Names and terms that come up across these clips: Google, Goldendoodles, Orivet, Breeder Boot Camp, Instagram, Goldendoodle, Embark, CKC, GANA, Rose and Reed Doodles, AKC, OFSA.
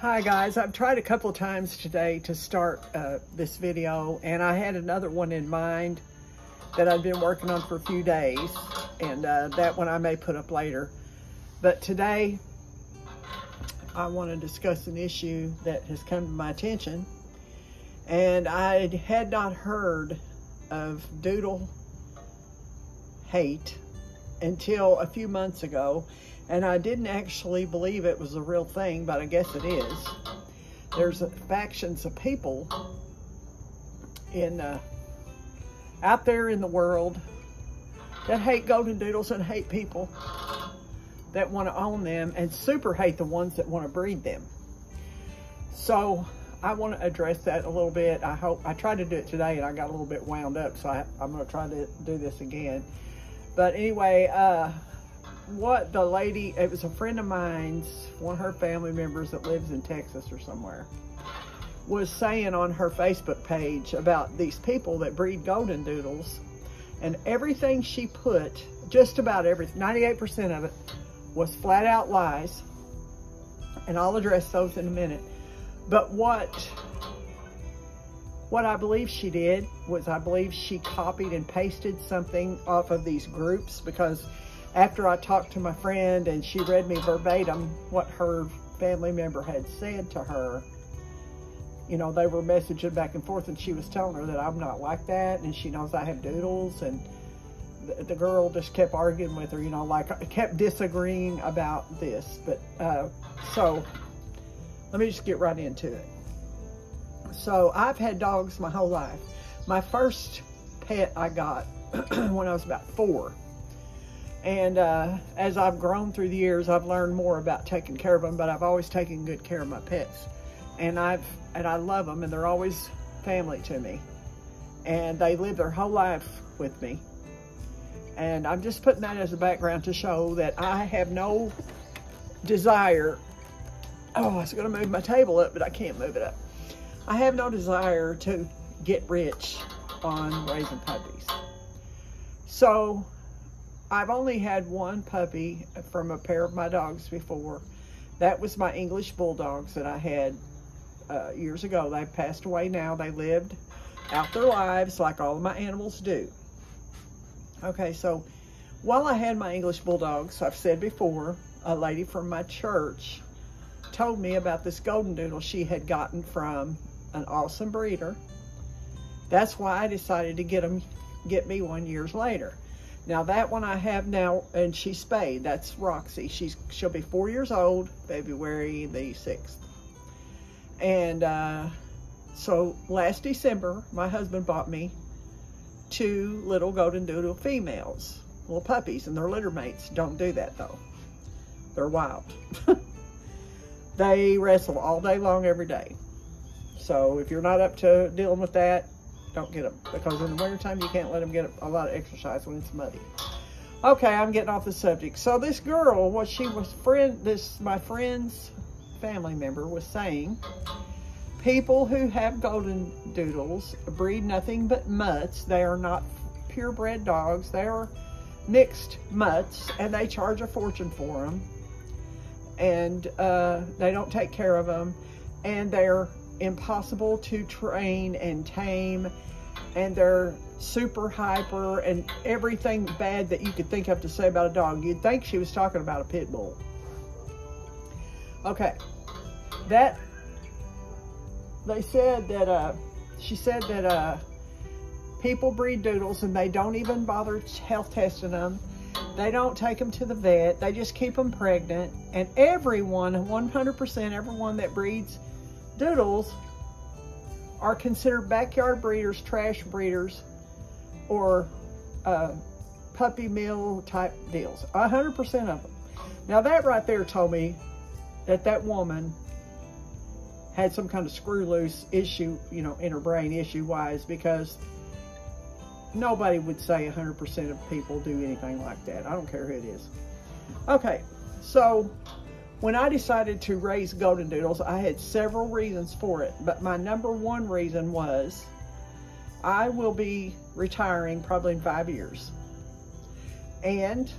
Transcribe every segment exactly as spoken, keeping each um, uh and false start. Hi guys, I've tried a couple times today to start uh, this video, and I had another one in mind that I've been working on for a few days, and uh, that one I may put up later. But today, I want to discuss an issue that has come to my attention, and I had not heard of doodle hate until a few months ago, and I didn't actually believe it was a real thing, but I guess it is. There's factions of people in uh, out there in the world that hate Goldendoodles and hate people that want to own them, and super hate the ones that want to breed them. So I want to address that a little bit. I hope I tried to do it today, and I got a little bit wound up, so I, I'm going to try to do this again. But anyway, uh, what the lady, it was a friend of mine's, one of her family members that lives in Texas or somewhere, was saying on her Facebook page about these people that breed Goldendoodles, and everything she put, just about everything, ninety-eight percent of it, was flat out lies. And I'll address those in a minute. But what, what I believe she did was I believe she copied and pasted something off of these groups, because after I talked to my friend and she read me verbatim what her family member had said to her, you know, they were messaging back and forth, and she was telling her that I'm not like that, and she knows I have doodles, and the, the girl just kept arguing with her, you know, like kept disagreeing about this. But uh, so let me just get right into it. So I've had dogs my whole life. My first pet I got when I was about four. And uh, as I've grown through the years, I've learned more about taking care of them, but I've always taken good care of my pets. And, I've, and I love them, and they're always family to me. And they live their whole life with me. And I'm just putting that as a background to show that I have no desire. Oh, I was gonna move my table up, but I can't move it up. I have no desire to get rich on raising puppies. So, I've only had one puppy from a pair of my dogs before. That was my English Bulldogs that I had uh, years ago. They've passed away now. They lived out their lives like all of my animals do. Okay, so while I had my English Bulldogs, I've said before, a lady from my church told me about this Goldendoodle she had gotten from an awesome breeder. That's why I decided to get him, get me one years later. Now that one I have now, and she's spayed. That's Roxy. She's she'll be four years old, February the sixth. And uh, so last December, my husband bought me two little Goldendoodle females, little puppies, and their litter mates. Don't do that though; they're wild. They wrestle all day long, every day. So if you're not up to dealing with that, don't get them, because in the wintertime you can't let them get a lot of exercise when it's muddy. Okay, I'm getting off the subject. So this girl, what she was friend, this my friend's family member was saying, people who have Goldendoodles breed nothing but mutts. They are not purebred dogs. They are mixed mutts, and they charge a fortune for them. And uh, they don't take care of them, and they're impossible to train and tame, and they're super hyper and everything bad that you could think of to say about a dog. You'd think she was talking about a pit bull. Okay, that they said that uh she said that uh people breed doodles and they don't even bother health testing them. They don't take them to the vet. They just keep them pregnant. And everyone, one hundred percent everyone that breeds doodles are considered backyard breeders, trash breeders, or uh, puppy mill type deals. one hundred percent of them. Now that right there told me that that woman had some kind of screw loose issue, you know, in her brain issue wise, because nobody would say one hundred percent of people do anything like that. I don't care who it is. Okay, so when I decided to raise Goldendoodles, I had several reasons for it, but my number one reason was I will be retiring probably in five years. And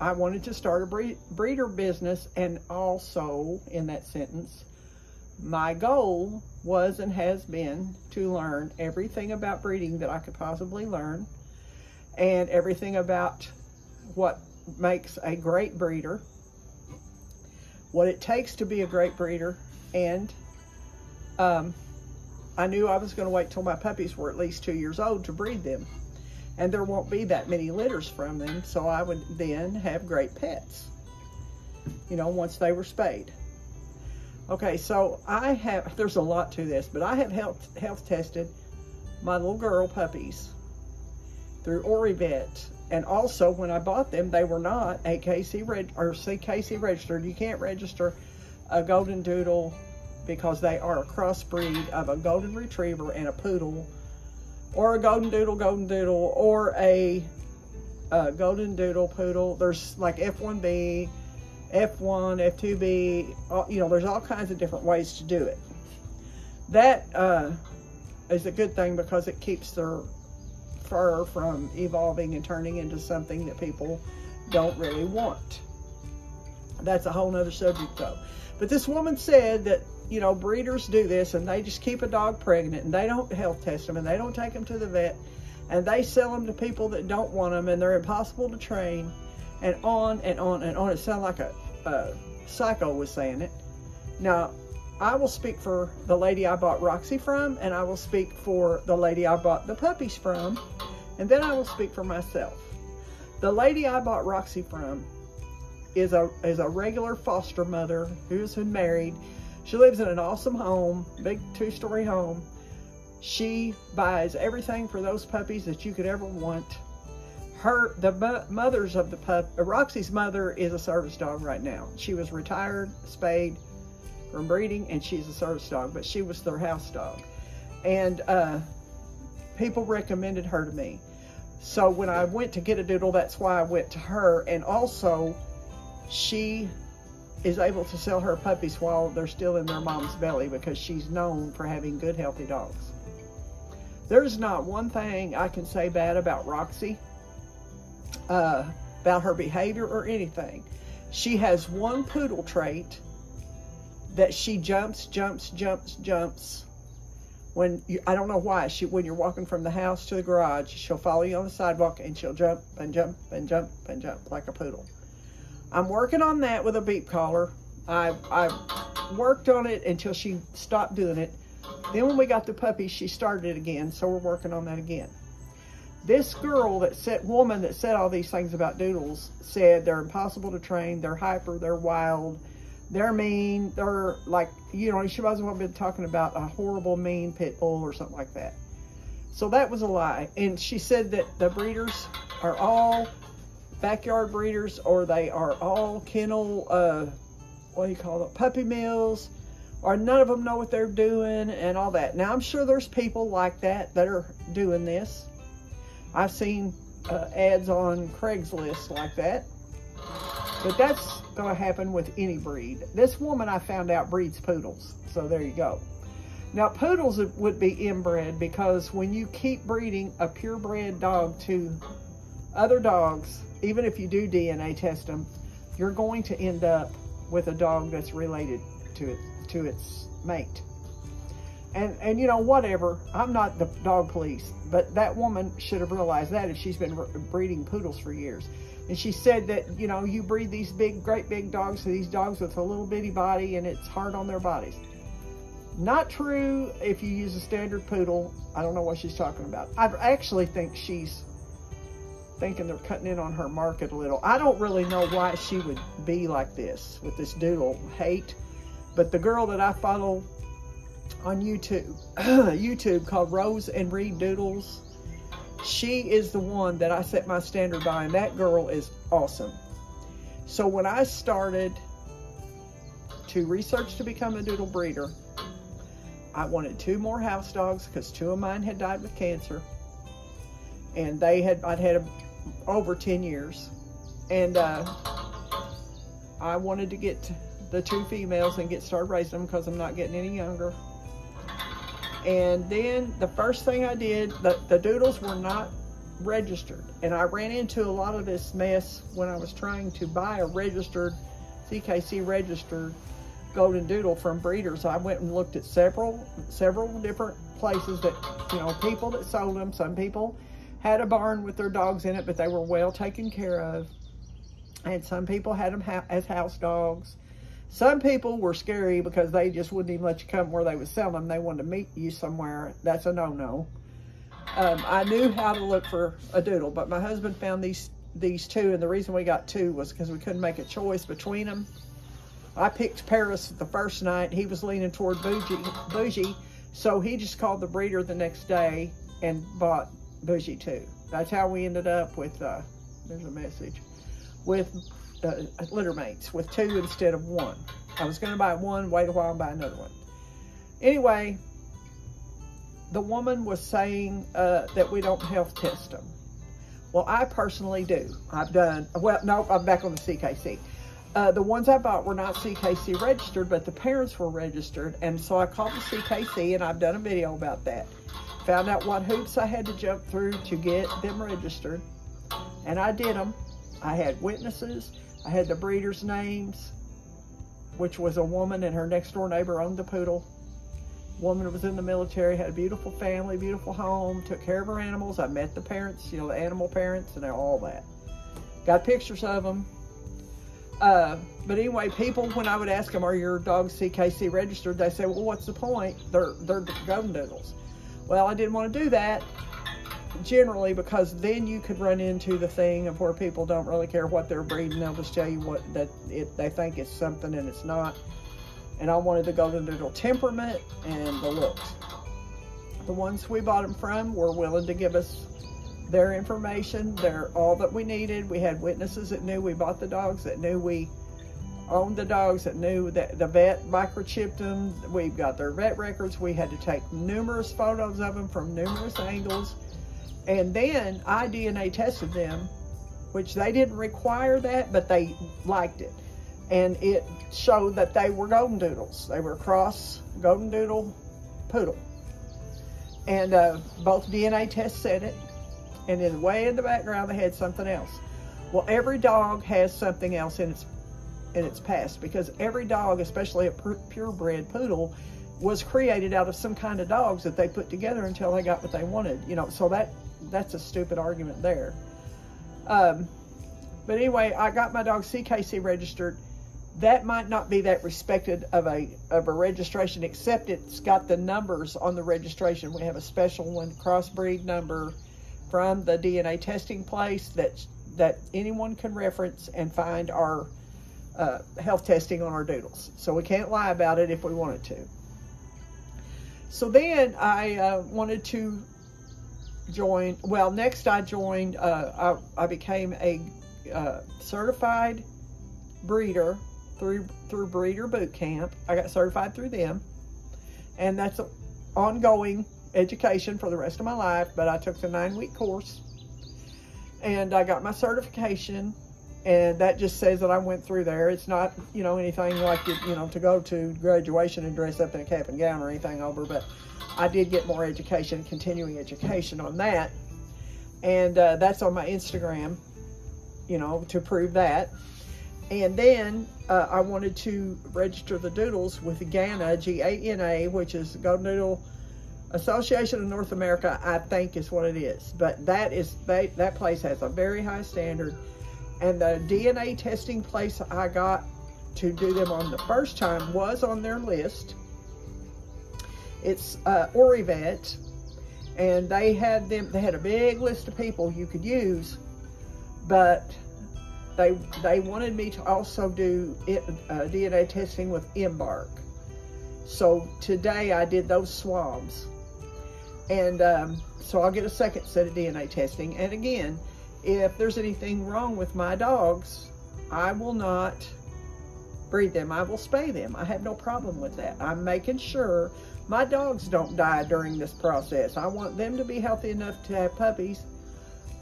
I wanted to start a breeder business, and also in that sentence, my goal was and has been to learn everything about breeding that I could possibly learn, and everything about what makes a great breeder, what it takes to be a great breeder, and um, I knew I was going to wait till my puppies were at least two years old to breed them, and there won't be that many litters from them, so I would then have great pets, you know, once they were spayed. Okay, so I have, there's a lot to this, but I have health, health tested my little girl puppies through Orivet, and also when I bought them, they were not A K C reg, or C K C registered. You can't register a Golden Doodle because they are a crossbreed of a Golden Retriever and a Poodle, or a Golden Doodle, Golden Doodle, or a, a Golden Doodle Poodle. There's like F one B, F one, F two B, all, you know, there's all kinds of different ways to do it. That uh, is a good thing because it keeps their fur from evolving and turning into something that people don't really want. That's a whole nother subject though. But this woman said that, you know, breeders do this and they just keep a dog pregnant and they don't health test them and they don't take them to the vet and they sell them to people that don't want them and they're impossible to train. And on and on and on. It sounded like a, a psycho was saying it. Now, I will speak for the lady I bought Roxy from, and I will speak for the lady I bought the puppies from, and then I will speak for myself. The lady I bought Roxy from is a, is a regular foster mother who's been married. She lives in an awesome home, big two-story home. She buys everything for those puppies that you could ever want. Her, the mothers of the pup, Roxy's mother is a service dog right now. She was retired, spayed from breeding, and she's a service dog, but she was their house dog. And uh, people recommended her to me. So when I went to get a doodle, that's why I went to her. And also, she is able to sell her puppies while they're still in their mom's belly because she's known for having good, healthy dogs. There's not one thing I can say bad about Roxy. Uh, about her behavior or anything. She has one poodle trait that she jumps, jumps, jumps, jumps. When you, I don't know why, she, when you're walking from the house to the garage, she'll follow you on the sidewalk and she'll jump and jump and jump and jump like a poodle. I'm working on that with a beep collar. I, I worked on it until she stopped doing it. Then when we got the puppy, she started it again, so we're working on that again. This girl that said, woman that said all these things about doodles said they're impossible to train, they're hyper, they're wild, they're mean, they're like, you know, she might as well have been talking about a horrible, mean pit bull or something like that. So that was a lie. And she said that the breeders are all backyard breeders, or they are all kennel, uh, what do you call it, puppy mills, or none of them know what they're doing and all that. Now, I'm sure there's people like that that are doing this. I've seen uh, ads on Craigslist like that, but that's going to happen with any breed. This woman, I found out, breeds poodles, so there you go. Now, poodles would be inbred because when you keep breeding a purebred dog to other dogs, even if you do D N A test them, you're going to end up with a dog that's related to it, to its mate. And, and, you know, whatever, I'm not the dog police, but that woman should have realized that if she's been breeding poodles for years. And she said that, you know, you breed these big, great big dogs to these dogs with a little bitty body and it's hard on their bodies. Not true if you use a standard poodle. I don't know what she's talking about. I actually think she's thinking they're cutting in on her market a little. I don't really know why she would be like this with this doodle hate, but the girl that I follow on YouTube, YouTube called Rose and Reed Doodles. She is the one that I set my standard by, and that girl is awesome. So when I started to research to become a doodle breeder, I wanted two more house dogs because two of mine had died with cancer, and they had I'd had them over ten years, and uh, I wanted to get the two females and get started raising them because I'm not getting any younger. And then the first thing I did, the, the doodles were not registered. And I ran into a lot of this mess when I was trying to buy a registered, C K C registered golden doodle from breeders. So I went and looked at several several different places that, you know, people that sold them. Some people had a barn with their dogs in it, but they were well taken care of. And some people had them ha as house dogs. Some people were scary because they just wouldn't even let you come where they would sell them. They wanted to meet you somewhere. That's a no-no. Um, I knew how to look for a doodle, but my husband found these these two, and the reason we got two was because we couldn't make a choice between them. I picked Paris the first night. He was leaning toward Bougie, Bougie, so he just called the breeder the next day and bought Bougie too. That's how we ended up with, uh, there's a message, with uh, litter mates, with two instead of one. I was going to buy one, wait a while, and buy another one. Anyway, the woman was saying uh, that we don't health test them. Well, I personally do. I've done, well, no, I'm back on the C K C. Uh, the ones I bought were not C K C registered, but the parents were registered. And so I called the C K C, and I've done a video about that. Found out what hoops I had to jump through to get them registered. And I did them. I had witnesses. I had the breeder's names, which was a woman, and her next door neighbor owned the poodle. Woman was in the military, had a beautiful family, beautiful home, took care of her animals. I met the parents, you know, the animal parents and all that. Got pictures of them. Uh, but anyway, people, when I would ask them, are your dogs C K C registered? They say, well, what's the point? They're, they're Goldendoodles. Well, I didn't want to do that generally, because then you could run into the thing of where people don't really care what they're breeding. They'll just tell you what that it, they think it's something and it's not. And I wanted the Goldendoodle temperament and the looks. The ones we bought them from were willing to give us their information, their all that we needed. We had witnesses that knew we bought the dogs, that knew we owned the dogs, that knew that the vet microchipped them. We've got their vet records. We had to take numerous photos of them from numerous angles. And then I D N A tested them, which they didn't require that, but they liked it. And it showed that they were Goldendoodles. They were a cross Goldendoodle poodle. And uh, both D N A tests said it. And then way in the background, they had something else. Well, every dog has something else in its, in its past, because every dog, especially a purebred poodle, was created out of some kind of dogs that they put together until they got what they wanted. You know, so that that's a stupid argument there. Um, but anyway, I got my dog C K C registered. That might not be that respected of a of a registration, except it's got the numbers on the registration. We have a special one, crossbreed number from the D N A testing place that that anyone can reference and find our uh, health testing on our doodles. So we can't lie about it if we wanted to. So then I uh, wanted to join, well, next I joined, uh, I, I became a uh, certified breeder through through Breeder Boot Camp. I got certified through them, and that's an ongoing education for the rest of my life, but I took the nine-week course, and I got my certification, and that just says that I went through there. It's not, you know, anything like, it, you know, to go to graduation and dress up in a cap and gown or anything over, but I did get more education, continuing education on that, and uh, that's on my Instagram, you know, to prove that. And then uh, I wanted to register the doodles with GANA, G A N A, which is the Golden Doodle Association of North America, I think is what it is. But that is they, that place has a very high standard. And the D N A testing place I got to do them on the first time was on their list. It's uh, Orivet, and they had them. They had a big list of people you could use, but They, they wanted me to also do it, uh, D N A testing with Embark. So today I did those swabs. And um, so I'll get a second set of D N A testing. And again, if there's anything wrong with my dogs, I will not breed them. I will spay them. I have no problem with that. I'm making sure my dogs don't die during this process. I want them to be healthy enough to have puppies.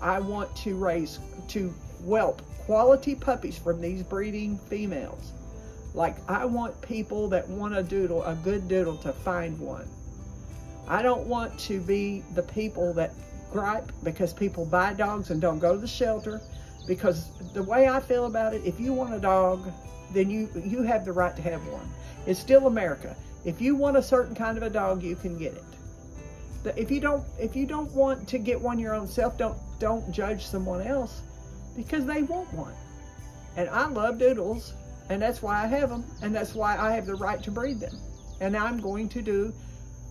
I want to raise, to whelp quality puppies from these breeding females. Like, I want people that want a doodle, a good doodle, to find one. I don't want to be the people that gripe because people buy dogs and don't go to the shelter. Because the way I feel about it, if you want a dog, then you, you have the right to have one. It's still America. If you want a certain kind of a dog, you can get it. If you don't, if you don't want to get one your own self, don't, don't judge someone else because they want one. And I love doodles, and that's why I have them, and that's why I have the right to breed them. And I'm going to do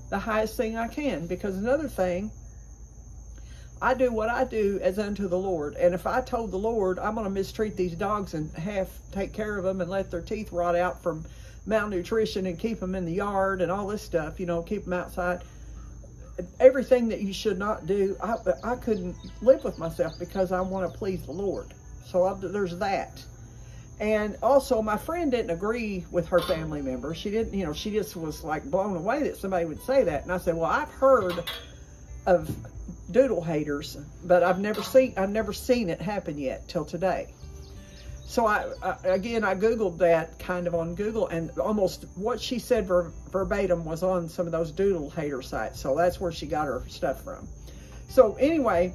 the highest thing I can, because another thing, I do what I do as unto the Lord. And if I told the Lord I'm going to mistreat these dogs and half take care of them and let their teeth rot out from malnutrition and keep them in the yard and all this stuff, you know, keep them outside, everything that you should not do, I, I couldn't live with myself because I want to please the Lord. So I, there's that. And also, my friend didn't agree with her family member. She didn't, you know, she just was like blown away that somebody would say that. And I said, well, I've heard of doodle haters, but I've never seen, I've never seen it happen yet till today. So I, I again, I Googled that kind of on Google, and almost what she said ver, verbatim was on some of those doodle hater sites. So that's where she got her stuff from. So anyway,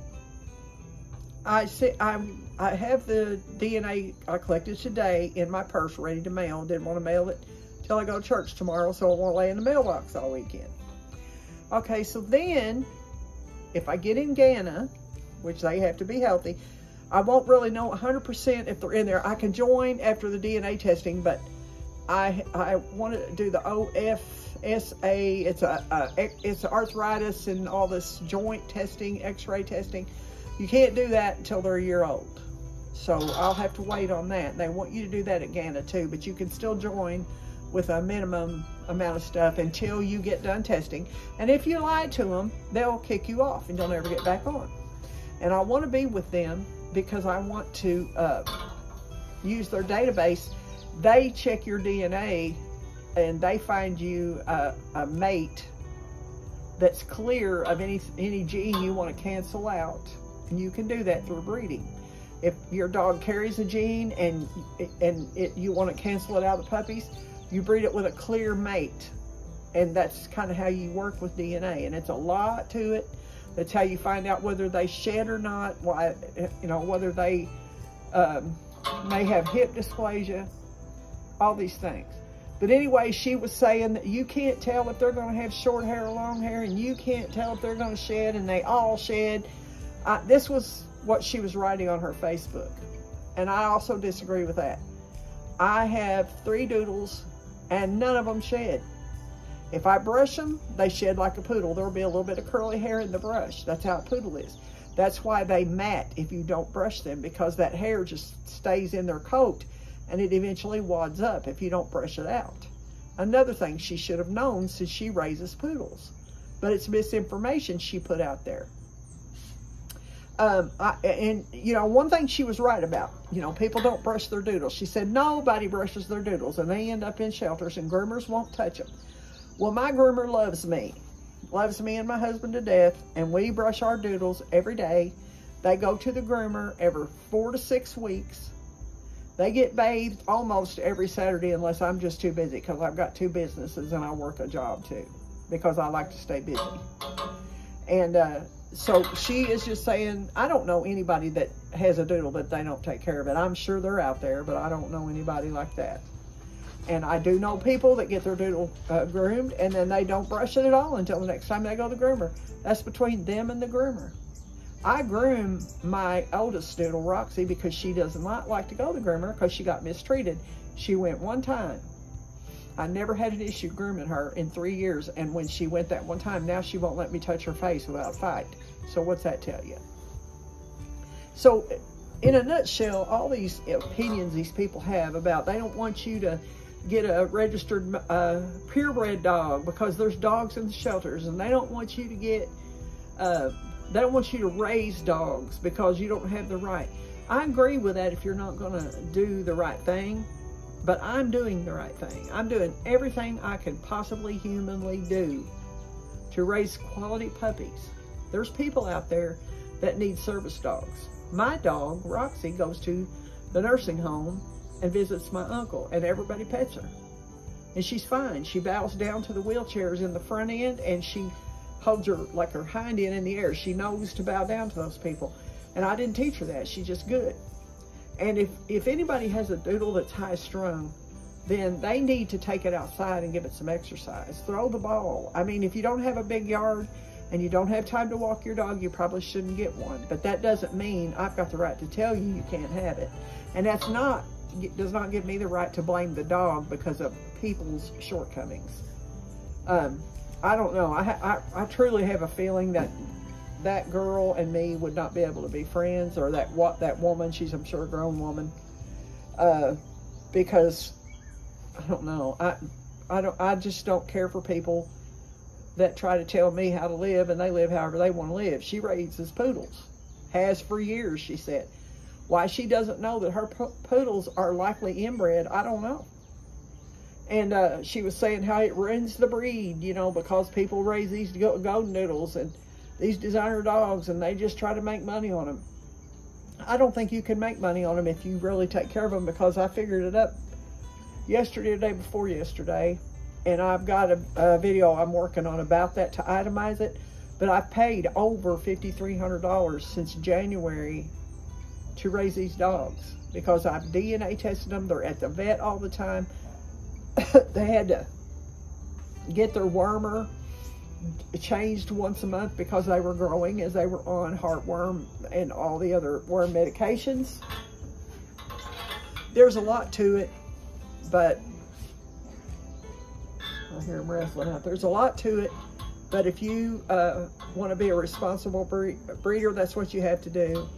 I see, I'm, I have the D N A I collected today in my purse, ready to mail. Didn't want to mail it till I go to church tomorrow, so I won't lay in the mailbox all weekend. Okay, so then if I get in GANA, which they have to be healthy, I won't really know one hundred percent if they're in there. I can join after the D N A testing, but I I want to do the O F S A. It's a, a it's arthritis and all this joint testing, X-ray testing. You can't do that until they're a year old, so I'll have to wait on that. They want you to do that at GANA too, but you can still join with a minimum amount of stuff until you get done testing. And if you lie to them, they'll kick you off and you'll never get back on. And I want to be with them because I want to uh, use their database. They check your D N A and they find you a, a mate that's clear of any, any gene you want to cancel out. And you can do that through breeding. If your dog carries a gene and, and it, you want to cancel it out of the puppies, you breed it with a clear mate, and that's kind of how you work with D N A, and it's a lot to it. That's how you find out whether they shed or not, why, you know, whether they um, may have hip dysplasia, all these things. But anyway, she was saying that you can't tell if they're going to have short hair or long hair, and you can't tell if they're going to shed, and they all shed. I, this was what she was writing on her Facebook, and I also disagree with that. I have three doodles, and none of them shed. If I brush them, they shed like a poodle. There'll be a little bit of curly hair in the brush. That's how a poodle is. That's why they mat if you don't brush them, because that hair just stays in their coat and it eventually wads up if you don't brush it out. Another thing she should have known since she raises poodles, but it's misinformation she put out there. Um, I, and, you know, one thing she was right about, you know, people don't brush their doodles. She said, nobody brushes their doodles, and they end up in shelters, and groomers won't touch them. Well, my groomer loves me, loves me and my husband to death, and we brush our doodles every day. They go to the groomer every four to six weeks. They get bathed almost every Saturday, unless I'm just too busy, because I've got two businesses and I work a job too, because I like to stay busy. And, uh, so she is just saying, I don't know anybody that has a doodle that they don't take care of it. I'm sure they're out there, but I don't know anybody like that. And I do know people that get their doodle uh, groomed, and then they don't brush it at all until the next time they go to the groomer. That's between them and the groomer. I groom my oldest doodle, Roxy, because she does not like to go to the groomer because she got mistreated. She went one time. I never had an issue grooming her in three years, and when she went that one time, now she won't let me touch her face without a fight. So what's that tell you? So in a nutshell, all these opinions these people have about they don't want you to get a registered uh, purebred dog because there's dogs in the shelters, and they don't want you to get, uh, they don't want you to raise dogs because you don't have the right. I agree with that if you're not gonna do the right thing. But I'm doing the right thing. I'm doing everything I can possibly humanly do to raise quality puppies. There's people out there that need service dogs. My dog, Roxy, goes to the nursing home and visits my uncle, and everybody pets her. And she's fine. She bows down to the wheelchairs in the front end, and she holds her, like her hind end in the air. She knows to bow down to those people. And I didn't teach her that. She's just good. And if, if anybody has a doodle that's high strung, then they need to take it outside and give it some exercise. Throw the ball. I mean, if you don't have a big yard and you don't have time to walk your dog, you probably shouldn't get one. But that doesn't mean I've got the right to tell you you can't have it. And that's not, does not give me the right to blame the dog because of people's shortcomings. Um, I don't know. I, I, I truly have a feeling that that girl and me would not be able to be friends, or that what that woman, she's I'm sure a grown woman, uh, because I don't know. I, I don't, I just don't care for people that try to tell me how to live, and they live however they want to live. She raises poodles, has for years, she said. Why she doesn't know that her po poodles are likely inbred, I don't know. And uh, she was saying how it ruins the breed, you know, because people raise these go Goldendoodles and these designer dogs, and they just try to make money on them. I don't think you can make money on them if you really take care of them, because I figured it up yesterday, the day before yesterday, and I've got a, a video I'm working on about that to itemize it. But I've paid over fifty-three hundred dollars since January to raise these dogs, because I've D N A tested them. They're at the vet all the time. They had to get their wormer changed once a month because they were growing as they were on heartworm and all the other worm medications. There's a lot to it, but I hear them wrestling out. There's a lot to it, but if you uh, want to be a responsible breeder, that's what you have to do.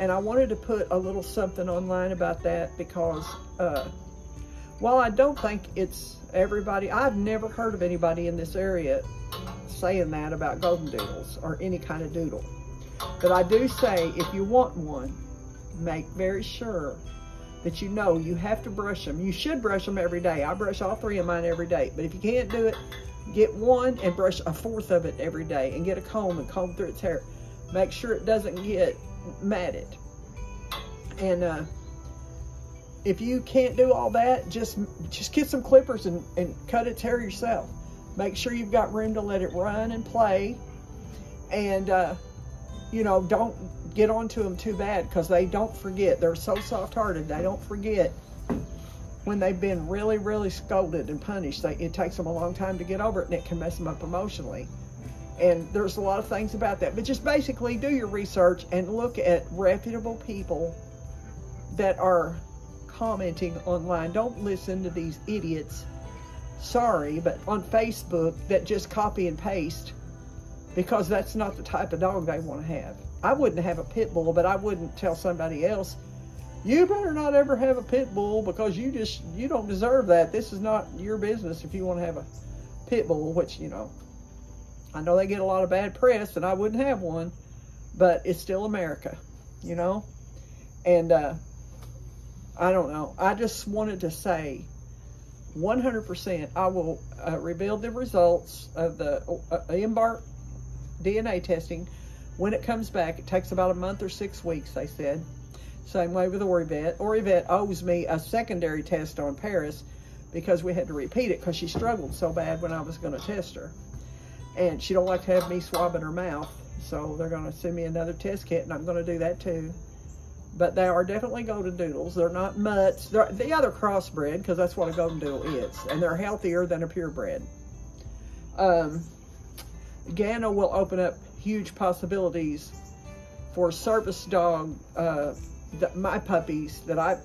And I wanted to put a little something online about that, because uh, while I don't think it's everybody, I've never heard of anybody in this area saying that about Goldendoodles or any kind of doodle. But I do say, if you want one, make very sure that you know you have to brush them. You should brush them every day. I brush all three of mine every day. But if you can't do it, get one and brush a fourth of it every day, and get a comb and comb through its hair. Make sure it doesn't get matted. And uh, if you can't do all that, just just get some clippers and, and cut its hair yourself. Make sure you've got room to let it run and play. And, uh, you know, don't get onto them too bad, because they don't forget. They're so soft-hearted. They don't forget when they've been really, really scolded and punished. They, it takes them a long time to get over it, and it can mess them up emotionally. And there's a lot of things about that. But just basically do your research and look at reputable people that are commenting online. Don't listen to these idiots, sorry, but on Facebook that just copy and paste, because that's not the type of dog they want to have. I wouldn't have a pit bull, but I wouldn't tell somebody else, you better not ever have a pit bull because you just, you don't deserve that. This is not your business if you want to have a pit bull, which, you know, I know they get a lot of bad press, and I wouldn't have one, but it's still America, you know? And uh, I don't know. I just wanted to say one hundred percent I will uh, reveal the results of the uh, Embark D N A testing when it comes back. It takes about a month or six weeks, they said. Same way with Orivet. Orivet owes me a secondary test on Paris because we had to repeat it because she struggled so bad when I was going to test her. And she don't like to have me swabbing her mouth, so they're going to send me another test kit, and I'm going to do that too. But they are definitely Goldendoodles. They're not mutts. They're, they are crossbred, because that's what a Goldendoodle is, and they're healthier than a purebred. Um, GANA will open up huge possibilities for service dog. Uh, the, my puppies that I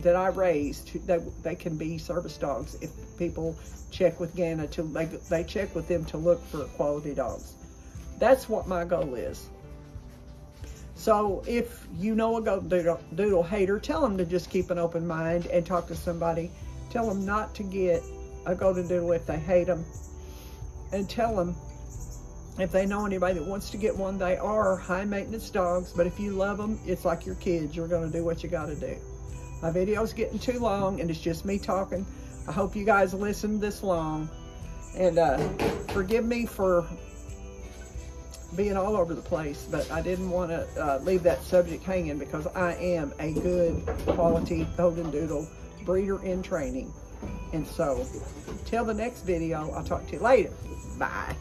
that I raised, they they can be service dogs if people check with GANA to they they check with them to look for quality dogs. That's what my goal is. So if you know a Goldendoodle hater, tell them to just keep an open mind and talk to somebody. Tell them not to get a Goldendoodle if they hate them, and tell them if they know anybody that wants to get one. They are high maintenance dogs, but if you love them, it's like your kids. You're going to do what you got to do. My video's getting too long, and it's just me talking. I hope you guys listened this long, and uh, forgive me for being all over the place, but I didn't want to uh, leave that subject hanging, because I am a good quality Goldendoodle breeder in training. And so, till the next video, I'll talk to you later. Bye.